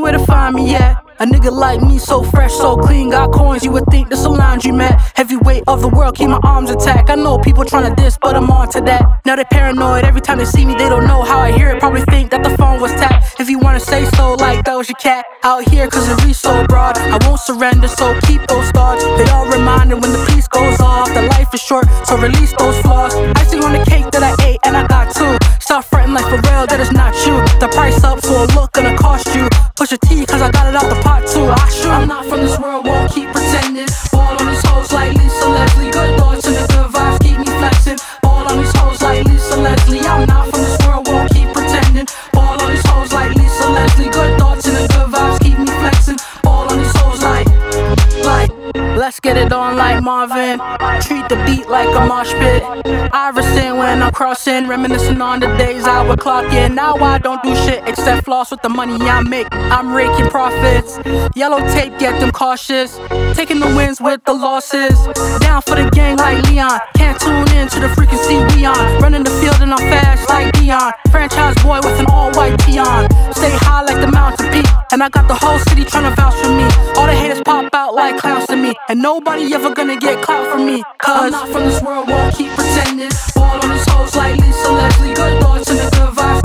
know where to find me at. A nigga like me, so fresh, so clean, got coins, you would think this a laundry mat. Heavyweight of the world, keep my arms intact. I know people tryna diss, but I'm on to that. Now they paranoid, every time they see me, they don't know how I hear it. Probably think that the phone was tapped. If you wanna say so, like that was your cat. Out here, cause it reach so broad. I won't surrender, so keep those thoughts. They all reminded when the police goes off. The life is short, so release those flaws. Icing on the cake that I ate, and I got two. Stop fretting like for real, that is not you. The price up, so a look gonna cost you. Push a T, cause I got it out the pot too. I'm not from this world, won't keep pretending. Ball on these hoes like Lisa Leslie. Good thoughts and the good vibes keep me flexing. Ball on these hoes like Lisa Leslie. I'm not from this world, won't keep pretending. Ball on these hoes like Lisa Leslie. Good thoughts and the good vibes keep me flexing. Ball on these hoes like let's get it on like Marvin. Treat the beat like a mosh pit. I resent when I'm crossing, reminiscing on the days I would clock in. Now I don't do shit except floss with the money I make. I'm raking profits. Yellow tape, get them cautious. Taking the wins with the losses. Down for the gang like Leon. Can't tune in to the frequency we on. Running the field and I'm fast like Dion. Franchise boy with an all-white tee on. Stay high like the mountain peak. And I got the whole city tryna vouch for me. All the haters pop out like clowns to me. And nobody ever gonna get clout from me. Cause I'm not from this world, won't keep pretending. Ball on these hoes like Lisa Leslie. Good thoughts and the good vibes.